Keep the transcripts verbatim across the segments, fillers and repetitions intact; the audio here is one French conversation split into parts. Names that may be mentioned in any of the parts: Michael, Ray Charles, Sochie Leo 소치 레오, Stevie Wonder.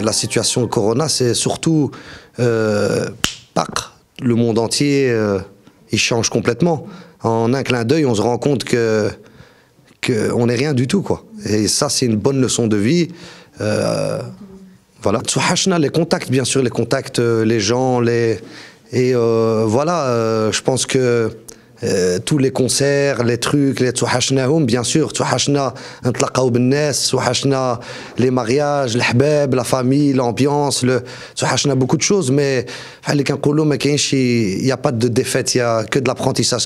La situation Corona, c'est surtout euh, le monde entier, euh, il change complètement. En un clin d'œil, on se rend compte que qu'on n'est rien du tout, quoi. Et ça, c'est une bonne leçon de vie. Euh, voilà. Souhachna, les contacts, bien sûr, les contacts, les gens, les et euh, voilà. Euh, je pense que Euh, tous les concerts, les trucs, les touhachnahoum, bien sûr, touhachna, intlaqaou bennes, touhachna les mariages, le hbab, la famille, l'ambiance, le touhachna beaucoup de choses, mais il n'y a pas de défaite, il n'y a que de l'apprentissage,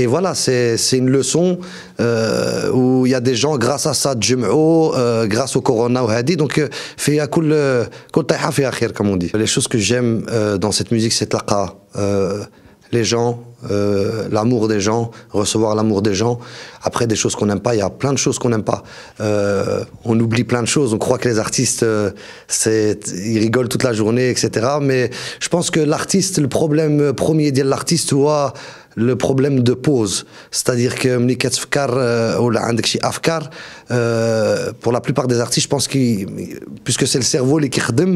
et voilà, c'est une leçon euh, où il y a des gens, grâce à ça, euh, grâce au corona, donc euh, comme on dit. Les choses que j'aime euh, dans cette musique, c'est tlaqa. Euh, les gens, euh, l'amour des gens, recevoir l'amour des gens. Après, des choses qu'on n'aime pas, il y a plein de choses qu'on n'aime pas. Euh, on oublie plein de choses, on croit que les artistes, euh, ils rigolent toute la journée, et cetera. Mais je pense que l'artiste, le problème premier de l'artiste, ouah, le problème de pause, c'est-à-dire que euh, pour la plupart des artistes, je pense que puisque c'est le cerveau qui khadem,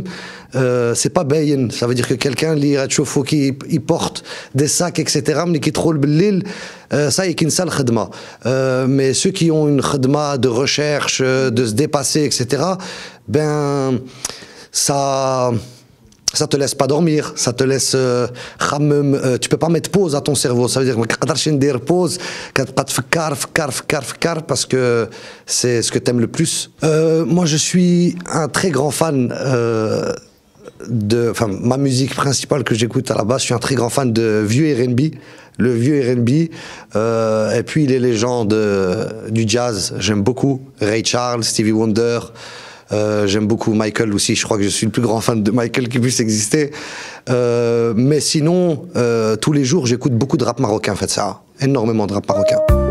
euh, c'est pas bayin, ça veut dire que quelqu'un qui il porte des sacs, et cetera, mais qui trouve le ça y est qu'une sale khadma. Mais ceux qui ont une khadma de recherche, de se dépasser, et cetera, ben ça. Ça te laisse pas dormir, ça te laisse euh, euh, tu peux pas mettre pause à ton cerveau, ça veut dire que pause, parce que c'est ce que t'aimes le plus. Euh, moi je suis un très grand fan euh, de, enfin ma musique principale que j'écoute à la base, je suis un très grand fan de vieux R and B, le vieux R and B, euh, et puis les légendes euh, du jazz, j'aime beaucoup, Ray Charles, Stevie Wonder. Euh, j'aime beaucoup Michael aussi, je crois que je suis le plus grand fan de Michael qui puisse exister. Euh, mais sinon, euh, tous les jours, j'écoute beaucoup de rap marocain, en fait, ça, énormément de rap marocain.